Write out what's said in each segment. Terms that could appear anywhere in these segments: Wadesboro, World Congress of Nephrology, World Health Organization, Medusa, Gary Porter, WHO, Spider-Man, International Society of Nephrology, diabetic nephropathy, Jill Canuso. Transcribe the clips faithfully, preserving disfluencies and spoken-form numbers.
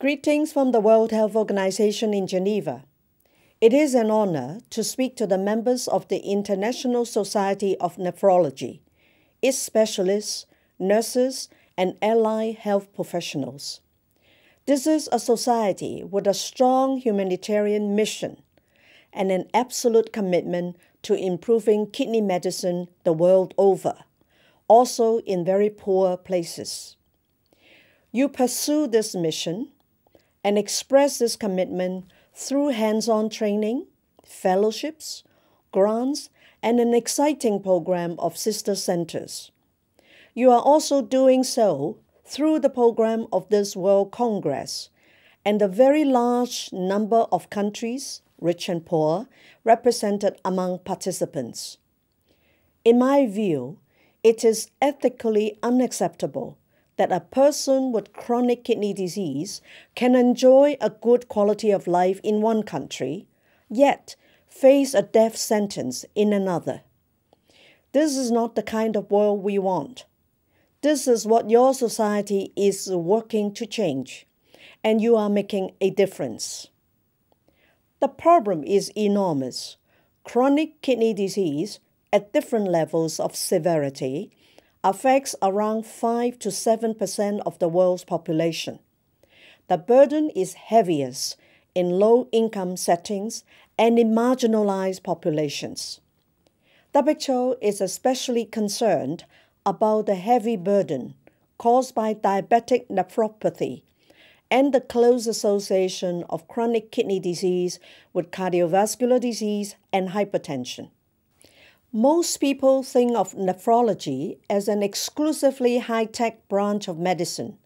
Greetings from the World Health Organization in Geneva. It is an honor to speak to the members of the International Society of Nephrology, its specialists, nurses, and allied health professionals. This is a society with a strong humanitarian mission and an absolute commitment to improving kidney medicine the world over, also in very poor places. You pursue this mission and express this commitment through hands-on training, fellowships, grants, and an exciting program of sister centers. You are also doing so through the program of this World Congress and the very large number of countries, rich and poor, represented among participants. In my view, it is ethically unacceptable that a person with chronic kidney disease can enjoy a good quality of life in one country, yet face a death sentence in another. This is not the kind of world we want. This is what your society is working to change, and you are making a difference. The problem is enormous. Chronic kidney disease at different levels of severity affects around five to seven percent of the world's population. The burden is heaviest in low-income settings and in marginalized populations. W H O is especially concerned about the heavy burden caused by diabetic nephropathy and the close association of chronic kidney disease with cardiovascular disease and hypertension. Most people think of nephrology as an exclusively high-tech branch of medicine,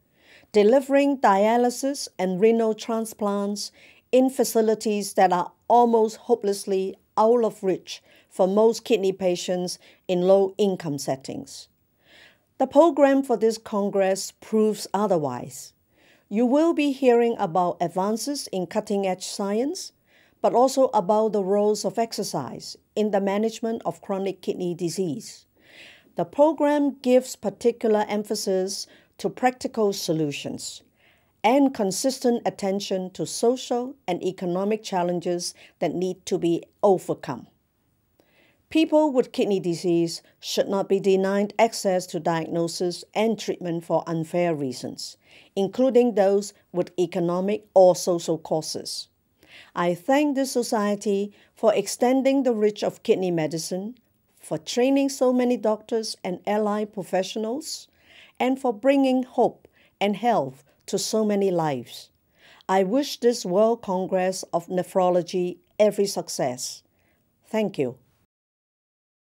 delivering dialysis and renal transplants in facilities that are almost hopelessly out of reach for most kidney patients in low-income settings. The program for this Congress proves otherwise. You will be hearing about advances in cutting-edge science, but also about the roles of exercise in the management of chronic kidney disease. The program gives particular emphasis to practical solutions and consistent attention to social and economic challenges that need to be overcome. People with kidney disease should not be denied access to diagnosis and treatment for unfair reasons, including those with economic or social causes. I thank this society for extending the reach of kidney medicine, for training so many doctors and allied professionals, and for bringing hope and health to so many lives. I wish this World Congress of Nephrology every success. Thank you.